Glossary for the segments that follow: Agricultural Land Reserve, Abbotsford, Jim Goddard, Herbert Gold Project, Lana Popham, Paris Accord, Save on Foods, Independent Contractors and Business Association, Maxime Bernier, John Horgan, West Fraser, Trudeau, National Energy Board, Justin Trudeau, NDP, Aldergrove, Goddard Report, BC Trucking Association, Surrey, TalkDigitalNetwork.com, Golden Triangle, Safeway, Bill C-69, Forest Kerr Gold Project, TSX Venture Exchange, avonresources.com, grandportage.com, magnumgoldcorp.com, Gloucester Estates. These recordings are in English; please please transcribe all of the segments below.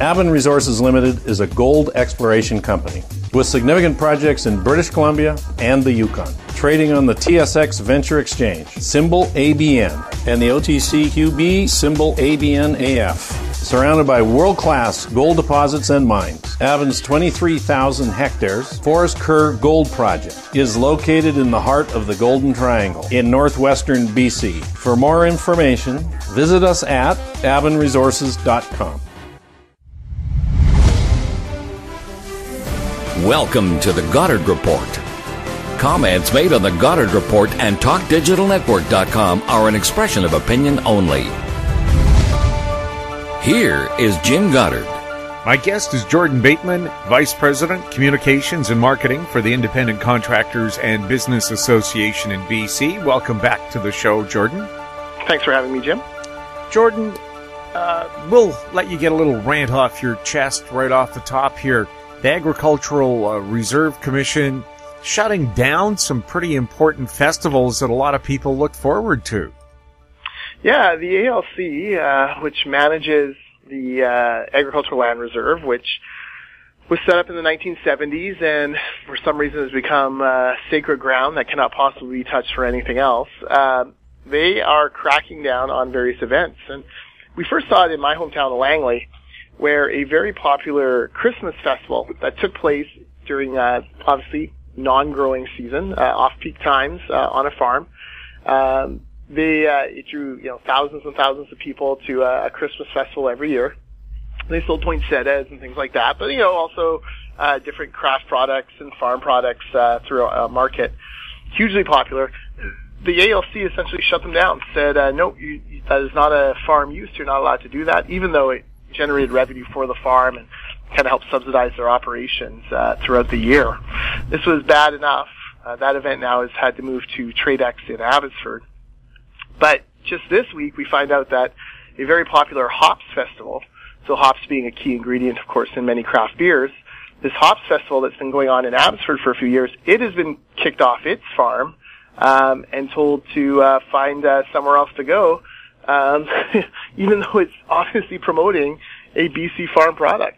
Avon Resources Limited is a gold exploration company with significant projects in British Columbia and the Yukon, trading on the TSX Venture Exchange, symbol ABN, and the OTCQB, symbol ABNAF. Surrounded by world-class gold deposits and mines, Avon's 23,000 hectares Forest Kerr Gold Project is located in the heart of the Golden Triangle in northwestern BC. For more information, visit us at avonresources.com. Welcome to the Goddard Report. Comments made on the Goddard Report and TalkDigitalNetwork.com are an expression of opinion only. Here is Jim Goddard. My guest is Jordan Bateman, Vice President, Communications and Marketing for the Independent Contractors and Business Association in BC. Welcome back to the show, Jordan. Thanks for having me, Jim. Jordan, we'll let you get a little rant off your chest right off the top here. The Agricultural Reserve Commission shutting down some pretty important festivals that a lot of people look forward to. Yeah, the ALC, which manages the Agricultural Land Reserve, which was set up in the 1970s and for some reason has become sacred ground that cannot possibly be touched for anything else, they are cracking down on various events. And we first saw it in my hometown of Langley, where a very popular Christmas festival that took place during, obviously, non-growing season, off-peak times on a farm, it drew, thousands and thousands of people to a Christmas festival every year. They sold poinsettias and things like that, but, also, different craft products and farm products, through a market. Hugely popular. The ALC essentially shut them down, said, no, that is not a farm use. You're not allowed to do that, even though it generated revenue for the farm and kind of helped subsidize their operations, throughout the year. This was bad enough. That event now has had to move to Tradex in Abbotsford. But just this week, we find out that a very popular hops festival, so hops being a key ingredient, of course, in many craft beers, this hops festival that's been going on in Abbotsford for a few years, it has been kicked off its farm and told to find somewhere else to go, even though it's obviously promoting a BC farm product.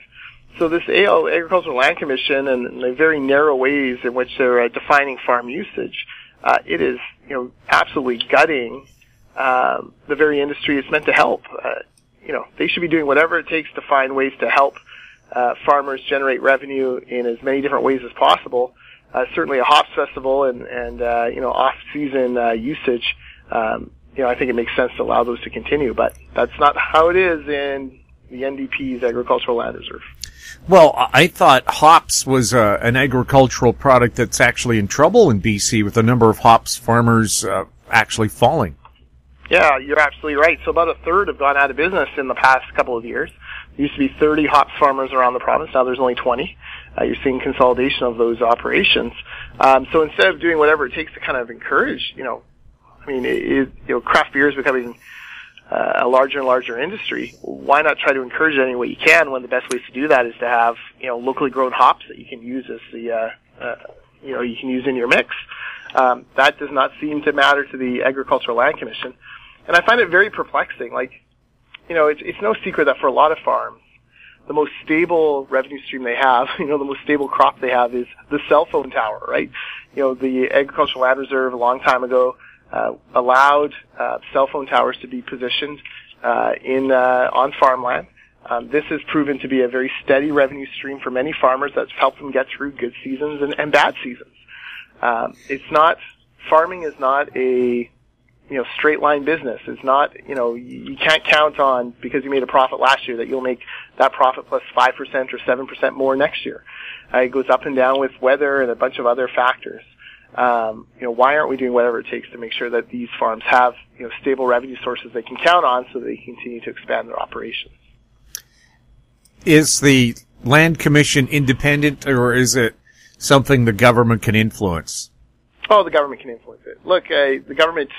So this Agricultural Land Commission and the very narrow ways in which they're defining farm usage, it is, absolutely gutting the very industry it's meant to help. They should be doing whatever it takes to find ways to help farmers generate revenue in as many different ways as possible. Certainly a hops festival and off-season usage, I think it makes sense to allow those to continue, but that's not how it is in the NDP's Agricultural Land Reserve. Well, I thought hops was an agricultural product that's actually in trouble in BC with the number of hops farmers actually falling. Yeah, you're absolutely right. So about a third have gone out of business in the past couple of years. There used to be 30 hops farmers around the province. Now there's only 20. You're seeing consolidation of those operations. So instead of doing whatever it takes to kind of encourage, craft beer is becoming a larger and larger industry. Why not try to encourage it any way you can when the best ways to do that is to have, locally grown hops that you can use as the, you can use in your mix. That does not seem to matter to the Agricultural Land Commission. And I find it very perplexing. It's no secret that for a lot of farms, the most stable revenue stream they have, the most stable crop they have is the cell phone tower, right? The Agricultural Land Reserve a long time ago allowed cell phone towers to be positioned on farmland. This has proven to be a very steady revenue stream for many farmers that's helped them get through good seasons and bad seasons. Farming is not a, straight line business. It's not, you can't count on, because you made a profit last year, that you'll make that profit plus 5% or 7% more next year. It goes up and down with weather and a bunch of other factors. Why aren't we doing whatever it takes to make sure that these farms have, stable revenue sources they can count on so they continue to expand their operations? Is the Land Commission independent, or is it something the government can influence? Oh, the government can influence it. Look, the government,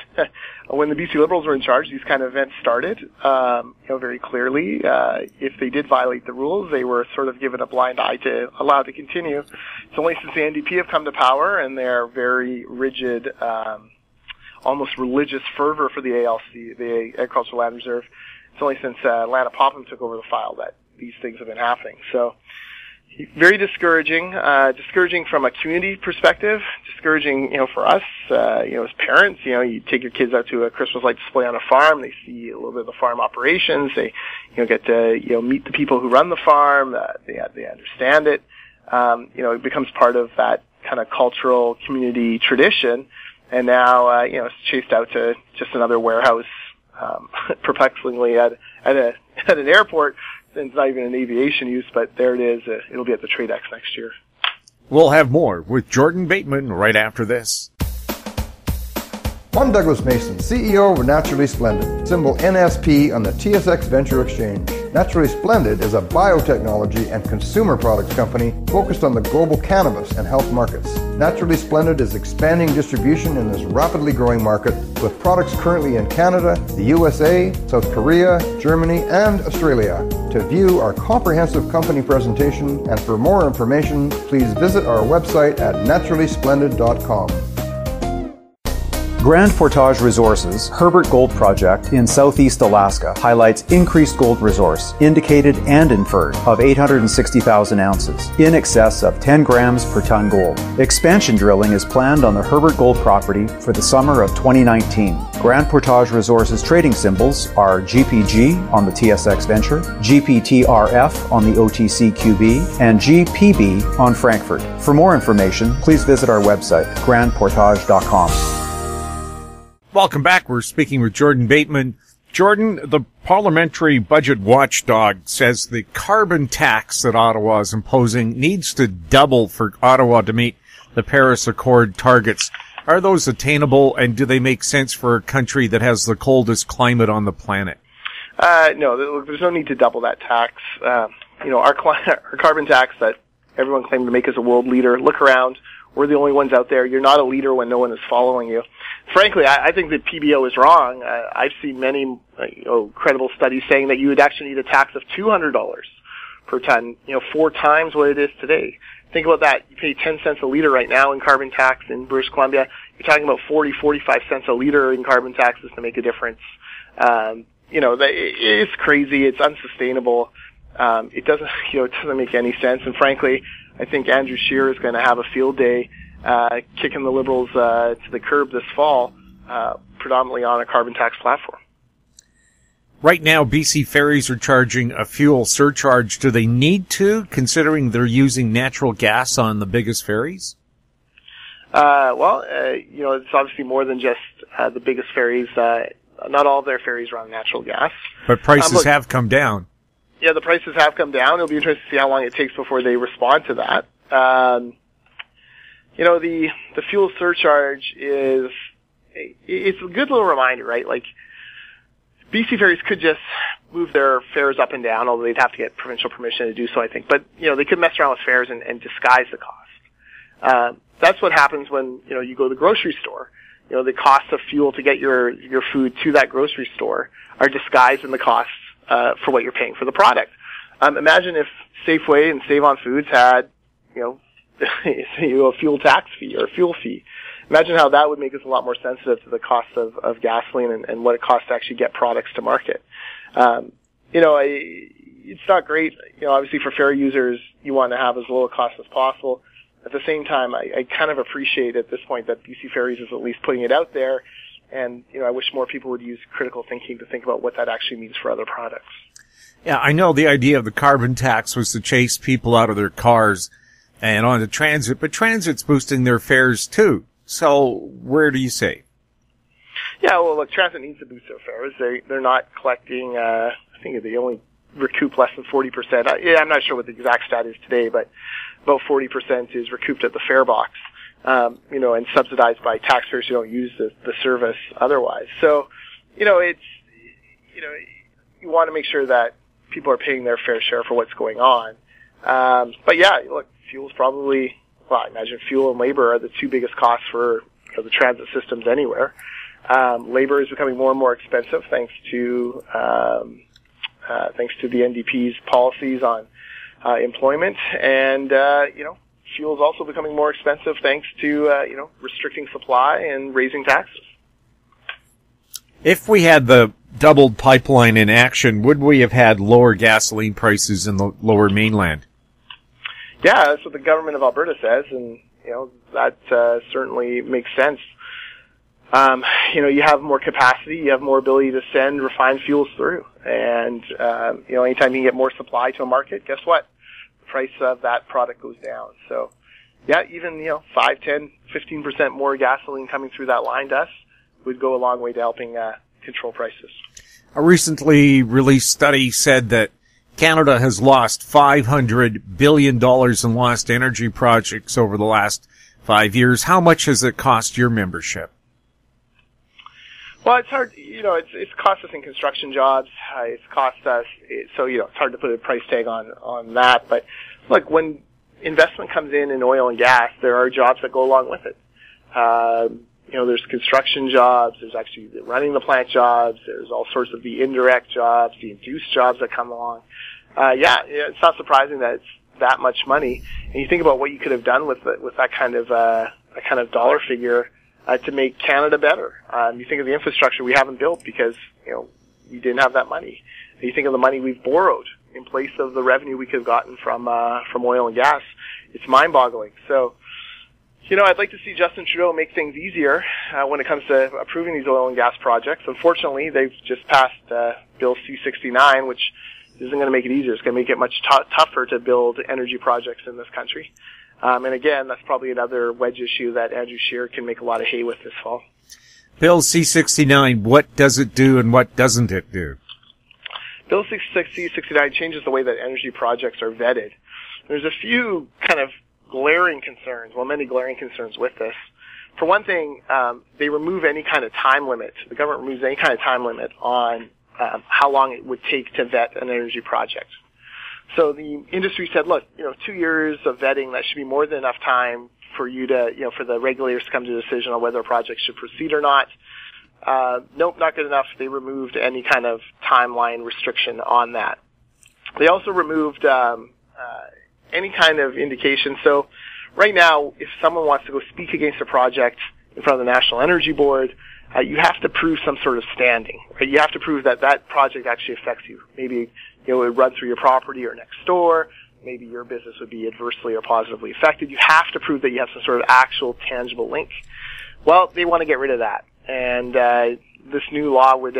when the BC Liberals were in charge, these kind of events started, very clearly. If they did violate the rules, they were sort of given a blind eye to allow to continue. It's only since the NDP have come to power and their very rigid, almost religious fervor for the ALC, the Agricultural Land Reserve, it's only since Lana Popham took over the file that these things have been happening. So very discouraging, discouraging from a community perspective, discouraging, for us, as parents, you take your kids out to a Christmas light display on a farm, they see a little bit of the farm operations, they, get to, meet the people who run the farm, they understand it, it becomes part of that kind of cultural community tradition, and now, it's chased out to just another warehouse, perplexingly at an airport. It's not even an aviation use, but there it is. It'll be at the Tradex next year. We'll have more with Jordan Bateman right after this. I'm Douglas Mason, CEO of Naturally Splendid, symbol NSP on the TSX Venture Exchange. Naturally Splendid is a biotechnology and consumer products company focused on the global cannabis and health markets. Naturally Splendid is expanding distribution in this rapidly growing market with products currently in Canada, the USA, South Korea, Germany, and Australia. To view our comprehensive company presentation and for more information, please visit our website at naturallysplendid.com. Grand Portage Resources' Herbert Gold Project in southeast Alaska highlights increased gold resource, indicated and inferred, of 860,000 ounces, in excess of 10 grams per ton gold. Expansion drilling is planned on the Herbert Gold property for the summer of 2019. Grand Portage Resources trading symbols are GPG on the TSX Venture, GPTRF on the OTCQB, and GPB on Frankfurt. For more information, please visit our website, grandportage.com. Welcome back. We're speaking with Jordan Bateman. Jordan, the parliamentary budget watchdog says the carbon tax that Ottawa is imposing needs to double for Ottawa to meet the Paris Accord targets. Are those attainable, and do they make sense for a country that has the coldest climate on the planet? No, there's no need to double that tax. Our carbon tax that everyone claimed to make us a world leader. Look around. We're the only ones out there. You're not a leader when no one is following you. Frankly, I think that PBO is wrong. I've seen many credible studies saying that you would actually need a tax of $200 per ton, 4 times what it is today. Think about that. You pay 10 cents a liter right now in carbon tax in British Columbia. You're talking about 40, 45 cents a liter in carbon taxes to make a difference. It's crazy. It's unsustainable. It doesn't make any sense. And frankly, I think Andrew Scheer is going to have a field day kicking the Liberals to the curb this fall, predominantly on a carbon tax platform. Right now, BC Ferries are charging a fuel surcharge. Do they need to, considering they're using natural gas on the biggest ferries? It's obviously more than just the biggest ferries. Not all of their ferries run natural gas. But prices have come down. Yeah, the prices have come down. It'll be interesting to see how long it takes before they respond to that. The fuel surcharge is, it's a good little reminder, right? Like, BC Ferries could just move their fares up and down, although they'd have to get provincial permission to do so, I think. But, they could mess around with fares and disguise the cost. That's what happens when, you go to the grocery store. The cost of fuel to get your food to that grocery store are disguised in the costs for what you're paying for the product. Imagine if Safeway and Save on Foods had, a fuel tax fee or a fuel fee. Imagine how that would make us a lot more sensitive to the cost of gasoline and what it costs to actually get products to market. It's not great. Obviously for ferry users, you want to have as low a cost as possible. At the same time, I kind of appreciate at this point that BC Ferries is at least putting it out there. And, I wish more people would use critical thinking to think about what that actually means for other products. Yeah, I know the idea of the carbon tax was to chase people out of their cars and onto transit, but transit's boosting their fares too. So where do you say? Yeah, well, look, transit needs to boost their fares. They're not collecting, I think they only recoup less than 40%. I'm not sure what the exact stat is today, but about 40% is recouped at the fare box. And subsidized by taxpayers who don't use the service otherwise. So, you want to make sure that people are paying their fair share for what's going on. Fuel's probably, I imagine fuel and labor are the two biggest costs for the transit systems anywhere. Labor is becoming more and more expensive thanks to the NDP's policies on, employment and, fuel is also becoming more expensive thanks to, restricting supply and raising taxes. If we had the doubled pipeline in action, would we have had lower gasoline prices in the lower mainland? Yeah, that's what the government of Alberta says, and you know that certainly makes sense. You have more capacity, you have more ability to send refined fuels through, and anytime you can get more supply to a market, guess what? The price of that product goes down. So, yeah, even 5, 10, 15% more gasoline coming through that line to us would go a long way to helping control prices. A recently released study said that Canada has lost $500 billion in lost energy projects over the last 5 years. How much has it cost your membership? Well, it's hard, it's cost us in construction jobs. It's cost us, it's hard to put a price tag on that. But look, when investment comes in oil and gas, there are jobs that go along with it. There's construction jobs, there's actually running the plant jobs, there's all sorts of the indirect jobs, the induced jobs that come along. It's not surprising that it's that much money. And you think about what you could have done with that kind of dollar figure. To make Canada better. You think of the infrastructure we haven't built because, we didn't have that money. You think of the money we've borrowed in place of the revenue we could have gotten from oil and gas. It's mind-boggling. So, I'd like to see Justin Trudeau make things easier, when it comes to approving these oil and gas projects. Unfortunately, they've just passed, Bill C-69, which isn't going to make it easier. It's going to make it much tougher to build energy projects in this country. And again, that's probably another wedge issue that Andrew Scheer can make a lot of hay with this fall. Bill C-69, what does it do and what doesn't it do? Bill C-69 changes the way that energy projects are vetted. There's a few kind of many glaring concerns with this. For one thing, they remove any kind of time limit. The government removes any kind of time limit on how long it would take to vet an energy project. So the industry said, look, 2 years of vetting, that should be more than enough time for you to, for the regulators to come to a decision on whether a project should proceed or not. Nope, not good enough. They removed any kind of timeline restriction on that. They also removed any kind of indication. So right now, if someone wants to go speak against a project in front of the National Energy Board, you have to prove some sort of standing, right? You have to prove that project actually affects you. Maybe, it would run through your property or next door. Maybe your business would be adversely or positively affected. You have to prove that you have some sort of actual tangible link. Well, they want to get rid of that. And, this new law would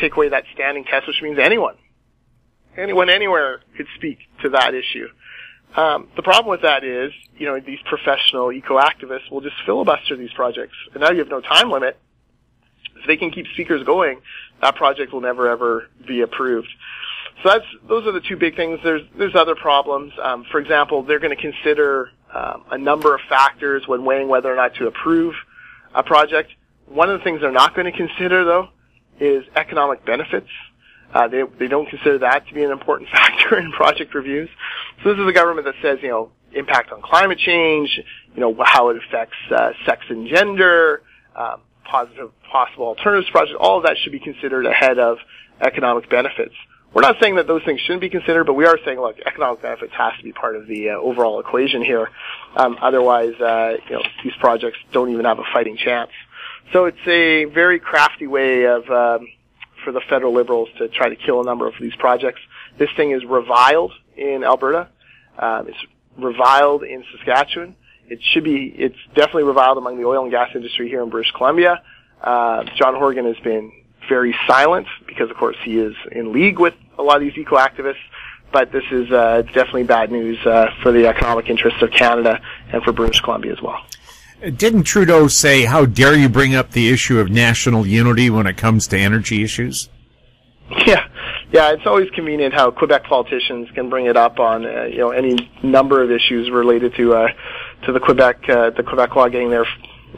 take away that standing test, which means anyone anywhere could speak to that issue. The problem with that is, these professional eco-activists will just filibuster these projects. And now you have no time limit. If they can keep speakers going, that project will never ever be approved. So those are the two big things. There's other problems. For example, they're going to consider a number of factors when weighing whether or not to approve a project. One of the things they're not going to consider, though, is economic benefits. They don't consider that to be an important factor in project reviews. So this is a government that says, impact on climate change, how it affects sex and gender, positive possible alternatives project, all of that should be considered ahead of economic benefits. We're not saying that those things shouldn't be considered, but we are saying, look, economic benefits has to be part of the overall equation here. Otherwise, these projects don't even have a fighting chance. So it's a very crafty way of for the federal Liberals to try to kill a number of these projects. This thing is reviled in Alberta. It's reviled in Saskatchewan. It's definitely reviled among the oil and gas industry here in British Columbia. John Horgan has been very silent because, of course, he is in league with a lot of these eco-activists. But this is definitely bad news for the economic interests of Canada and for British Columbia as well. Didn't Trudeau say, how dare you bring up the issue of national unity when it comes to energy issues? Yeah, it's always convenient how Quebec politicians can bring it up on any number of issues related to the Quebec law getting their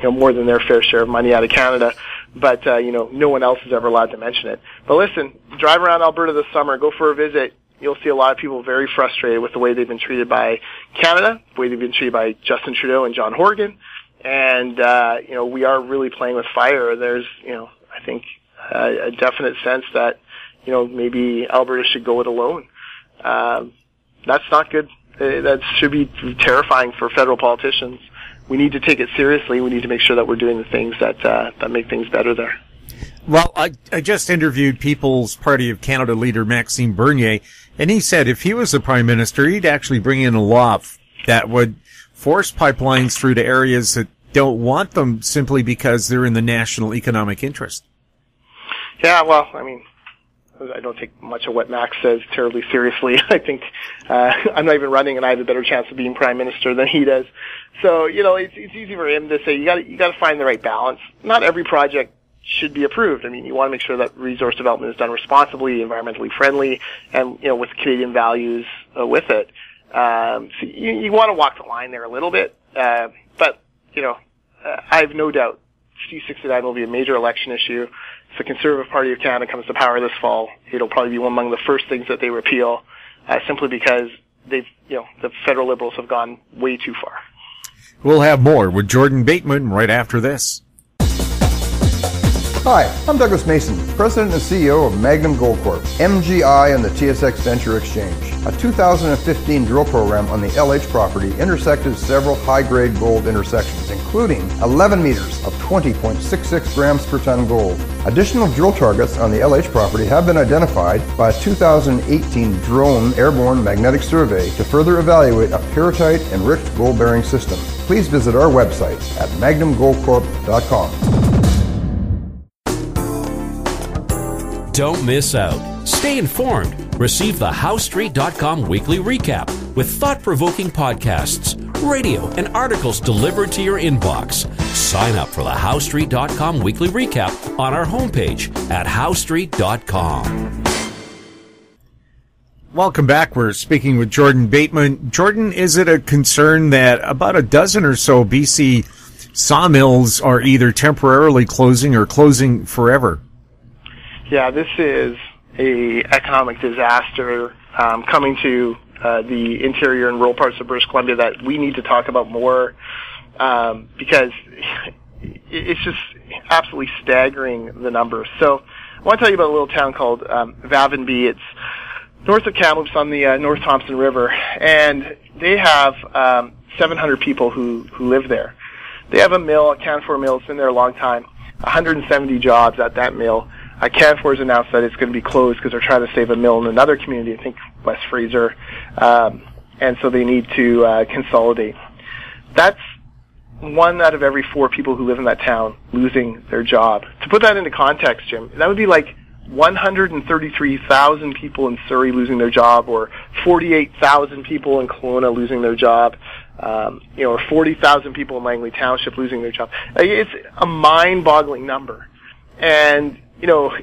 more than their fair share of money out of Canada, but no one else is ever allowed to mention it. But listen, drive around Alberta this summer, go for a visit. You'll see a lot of people very frustrated with the way they've been treated by Canada, the way they've been treated by Justin Trudeau and John Horgan, and we are really playing with fire. There's I think a definite sense that maybe Alberta should go it alone. That's not good. That should be terrifying for federal politicians. We need to take it seriously. We need to make sure that we're doing the things that make things better there. Well, I just interviewed People's Party of Canada leader Maxime Bernier, and he said if he was the prime minister, he'd actually bring in a law that would force pipelines through to areas that don't want them simply because they're in the national economic interest. Yeah, well, I mean, I don't take much of what Max says terribly seriously. I think I'm not even running, and I have a better chance of being prime minister than he does. So, you know, it's easy for him to say you got to find the right balance. Not every project should be approved. I mean, you want to make sure that resource development is done responsibly, environmentally friendly, and you know, with Canadian values with it. So you want to walk the line there a little bit, but you know, I have no doubt C-69 will be a major election issue. If the Conservative Party of Canada comes to power this fall, it'll probably be among the first things that they repeal, simply because they've, you know, the federal Liberals have gone way too far. We'll have more with Jordan Bateman right after this. Hi, I'm Douglas Mason, President and CEO of Magnum Gold Corp, MGI and the TSX Venture Exchange. A 2015 drill program on the LH property intersected several high-grade gold intersections, including 11 meters of 20.66 grams per ton gold. Additional drill targets on the LH property have been identified by a 2018 drone airborne magnetic survey to further evaluate a pyrrhotite-enriched gold-bearing system. Please visit our website at magnumgoldcorp.com. Don't miss out. Stay informed. Receive the Howstreet.com weekly recap with thought-provoking podcasts, radio, and articles delivered to your inbox. Sign up for the Howstreet.com weekly recap on our homepage at Howstreet.com. Welcome back. We're speaking with Jordan Bateman. Jordan, is it a concern that about a dozen or so BC sawmills are either temporarily closing or closing forever? Yeah, this is a economic disaster coming to the interior and rural parts of British Columbia that we need to talk about more because it's just absolutely staggering, the numbers. So I want to tell you about a little town called Vavenby. It's north of Kamloops on the North Thompson River, and they have 700 people who live there. They have a mill, a Canfor mill. It's been there a long time, 170 jobs at that mill. Canfor has announced that it's going to be closed because they're trying to save a mill in another community, I think West Fraser, and so they need to consolidate. That's one out of every four people who live in that town losing their job. To put that into context, Jim, that would be like 133,000 people in Surrey losing their job, or 48,000 people in Kelowna losing their job, you know, or 40,000 people in Langley Township losing their job. It's a mind-boggling number. And you know,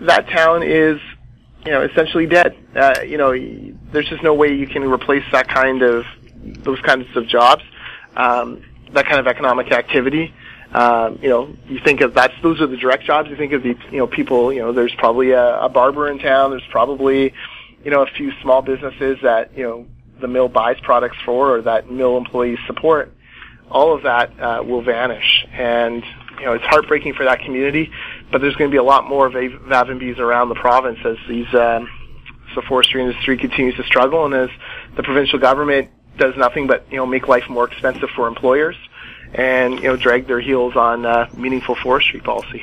that town is, you know, essentially dead. You know, there's just no way you can replace that kind of, those kinds of jobs, that kind of economic activity. You know, you think of those are the direct jobs. You think of the, you know, people, you know, there's probably a barber in town. There's probably, you know, a few small businesses that, you know, the mill buys products for, or that mill employees support. All of that, will vanish. And, you know, it's heartbreaking for that community, but there's going to be a lot more of Vavenbys around the province as these the forestry industry continues to struggle, and as the provincial government does nothing but, you know, make life more expensive for employers and, you know, drag their heels on meaningful forestry policy.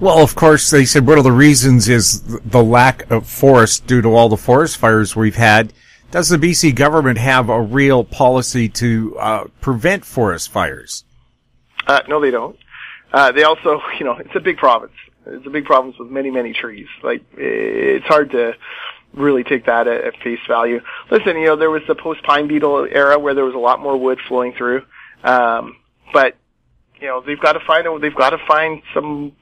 Well, of course, they said one of the reasons is the lack of forest due to all the forest fires we've had. Does the BC government have a real policy to prevent forest fires? No, they don't. They also, you know, it's a big province. It's a big province with many, many trees. Like, it's hard to really take that at face value. Listen, you know, there was the post-pine beetle era where there was a lot more wood flowing through. But, you know, they've got to find something,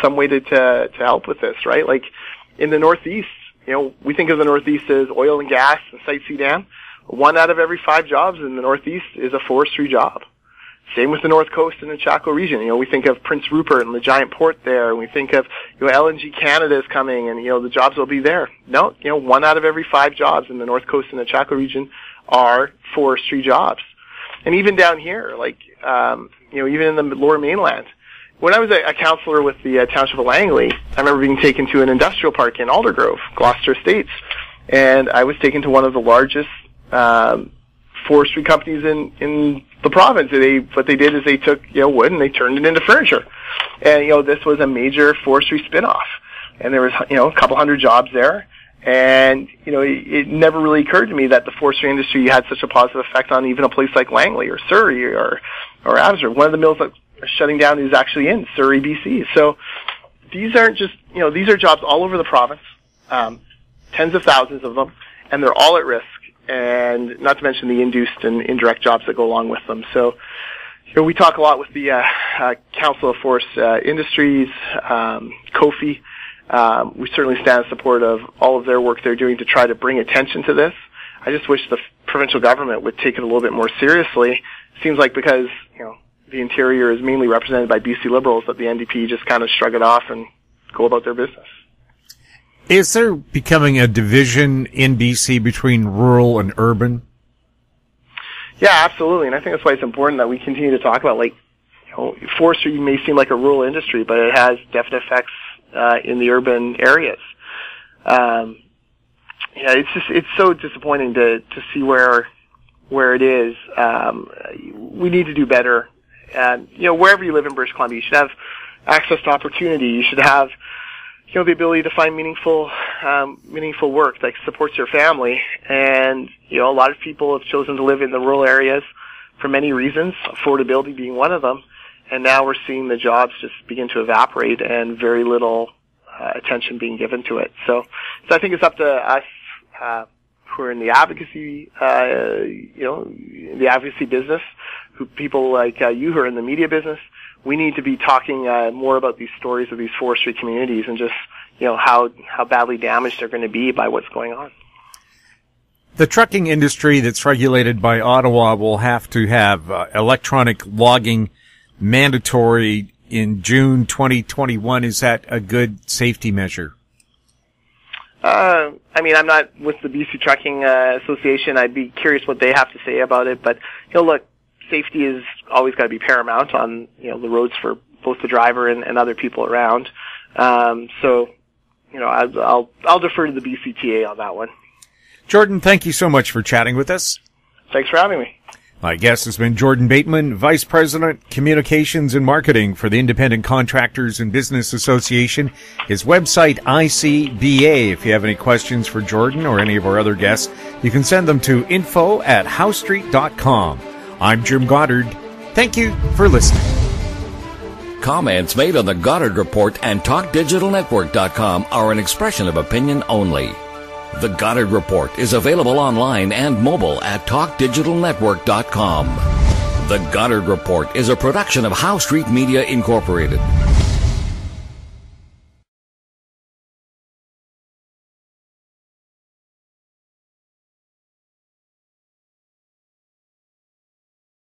some way to help with this, right? Like, in the Northeast, you know, we think of the Northeast as oil and gas and Site C Dam. One out of every five jobs in the Northeast is a forestry job. Same with the North Coast and the Chaco region. You know, we think of Prince Rupert and the giant port there, and we think of, you know, LNG Canada is coming, and, you know, the jobs will be there. No, you know, one out of every five jobs in the North Coast and the Chaco region are forestry jobs. And even down here, like, you know, even in the lower mainland. When I was a councillor with the Township of Langley, I remember being taken to an industrial park in Aldergrove, Gloucester Estates, and I was taken to one of the largest forestry companies in the province. What they did is they took, you know, wood and they turned it into furniture. And, you know, this was a major forestry spinoff. And there was, you know, a couple hundred jobs there. And, you know, it never really occurred to me that the forestry industry had such a positive effect on even a place like Langley or Surrey or Abbotsford. One of the mills that are shutting down is actually in Surrey, BC. So these aren't just, you know, these are jobs all over the province, tens of thousands of them, and they're all at risk, and not to mention the induced and indirect jobs that go along with them. So, you know, we talk a lot with the Council of Forest Industries, COFI. We certainly stand in support of all of their work they're doing to try to bring attention to this. I just wish the provincial government would take it a little bit more seriously. Seems like because, you know, the interior is mainly represented by BC Liberals that the NDP just kind of shrug it off and go about their business. Is there becoming a division in BC between rural and urban? Yeah, absolutely. And I think that's why it's important that we continue to talk about, like, you know, forestry may seem like a rural industry, but it has definite effects in the urban areas. Yeah, it's so disappointing to see where it is. We need to do better. You know, wherever you live in British Columbia, you should have access to opportunity. You should have, you know, the ability to find meaningful work that supports your family. And, you know, a lot of people have chosen to live in the rural areas for many reasons, affordability being one of them. And now we're seeing the jobs just begin to evaporate and very little attention being given to it. So I think it's up to us who are in the advocacy, you know, the advocacy business, who people like you who are in the media business. We need to be talking more about these stories of these forestry communities and just, you know, how badly damaged they're going to be by what's going on. The trucking industry that's regulated by Ottawa will have to have electronic logging mandatory in June 2021. Is that a good safety measure? I mean, I'm not with the BC Trucking Association. I'd be curious what they have to say about it. But, you know, look, safety is always got to be paramount on, you know, the roads for both the driver and other people around. So, you know, I'll defer to the BCTA on that one. Jordan, thank you so much for chatting with us. Thanks for having me. My guest has been Jordan Bateman, Vice President, Communications and Marketing for the Independent Contractors and Business Association. His website, ICBA. If you have any questions for Jordan or any of our other guests, you can send them to info@howstreet.com. I'm Jim Goddard. Thank you for listening. Comments made on the Goddard Report and TalkDigitalNetwork.com are an expression of opinion only. The Goddard Report is available online and mobile at TalkDigitalNetwork.com. The Goddard Report is a production of Howstreet Media Incorporated.